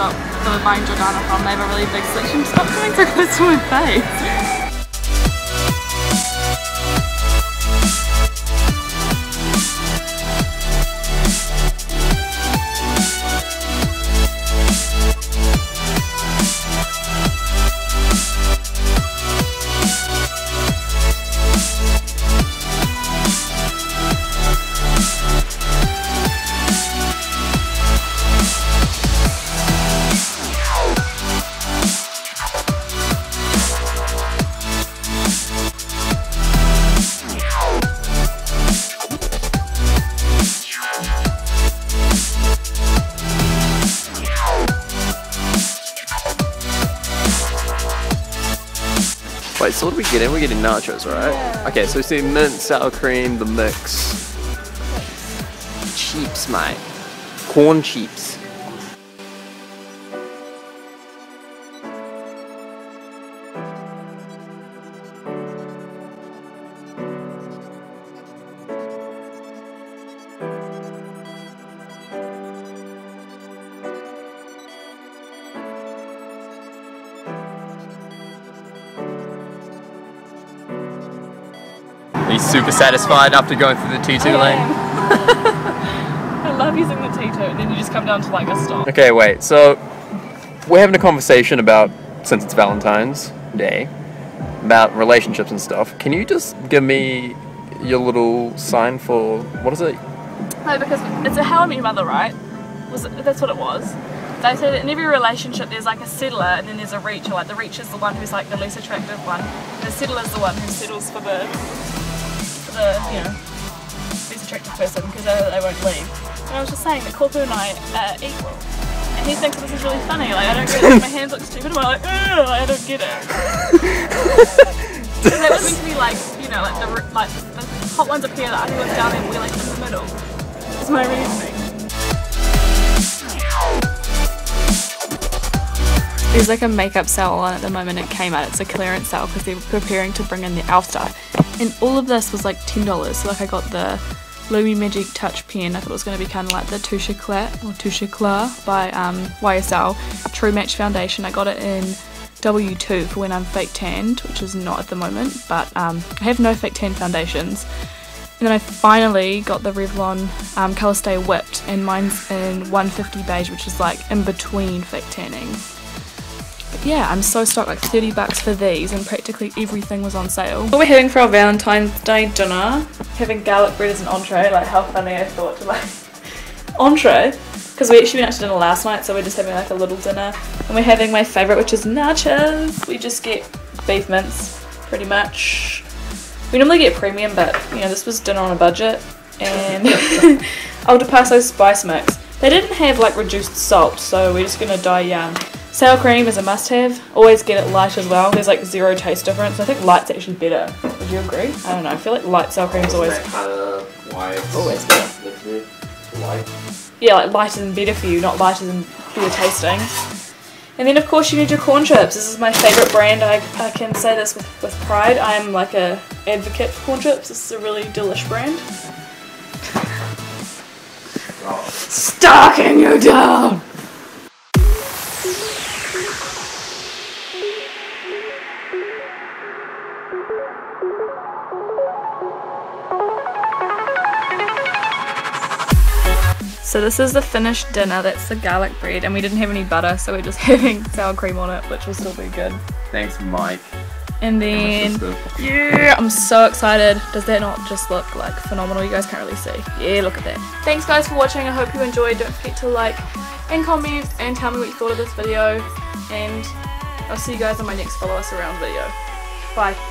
shop that I'm buying Jordana from, they have a really big section. Stop coming so close to my face. Wait, so what are we getting? We're getting nachos, right? Yeah. Okay, so we see mint, sour cream, the mix. Cheeps, mate. Corn cheeps. Are you super satisfied after going through the T2 lane? I love using the T2, and then you just come down to like a stop. Okay, wait, so we're having a conversation about, since it's Valentine's Day, about relationships and stuff. Can you just give me your little sign for, what is it? No, because it's a How I Met Your Mother, right? That's what it was. They said that in every relationship there's like a settler and then there's a reacher. Like the reacher's the one who's like the less attractive one. The settler's the one who settles for the you know, least attractive person because they won't leave. And I was just saying that Koopu and I are equal. And he thinks this is really funny. Like I don't get it. My hands look stupid. I'm like, ugh, I don't get it. So that was meant to be like, you know, like the hot ones up here, the ugly ones down there, we're like in the middle. That's my reasoning. There's like a makeup sale on at the moment at Kmart. It's a clearance sale because they're preparing to bring in the elf stuff. And all of this was like $10. So like I got the Lumi Magic Touch Pen. I thought it was going to be kind of like the Touche Cla by YSL True Match Foundation. I got it in W2 for when I'm fake tanned, which is not at the moment. But I have no fake tan foundations. And then I finally got the Revlon ColourStay Whipped. And mine's in 150 beige, which is like in between fake tanning. Yeah, I'm so stoked, like $30 for these, and practically everything was on sale. We're heading for our Valentine's Day dinner. Having garlic bread as an entree, like how funny I thought to like entree. Because we actually went out to dinner last night, so we're just having like a little dinner. And we're having my favourite, which is nachos. We just get beef mince, pretty much. We normally get premium, but you know, this was dinner on a budget. And El Paso spice mix. They didn't have like reduced salt, so we're just gonna die young. Sour cream is a must-have. Always get it light as well. There's like zero taste difference. I think light's actually better. Would you agree? I don't know. I feel like light sour cream is always always better. Yeah, like light isn't better for you, not lighter than better tasting. And then of course you need your corn chips. This is my favourite brand. I can say this with pride. I'm like a advocate for corn chips. This is a really delish brand. Stalking you down! So this is the finished dinner. That's the garlic bread, and we didn't have any butter, so we're just having sour cream on it, which will still be good. Thanks, Mike. And then, yeah, I'm so excited. Does that not just look like phenomenal? You guys can't really see. Yeah, look at that. Thanks guys for watching. I hope you enjoyed. Don't forget to like and comment and tell me what you thought of this video. And I'll see you guys on my next follow us around video. Bye.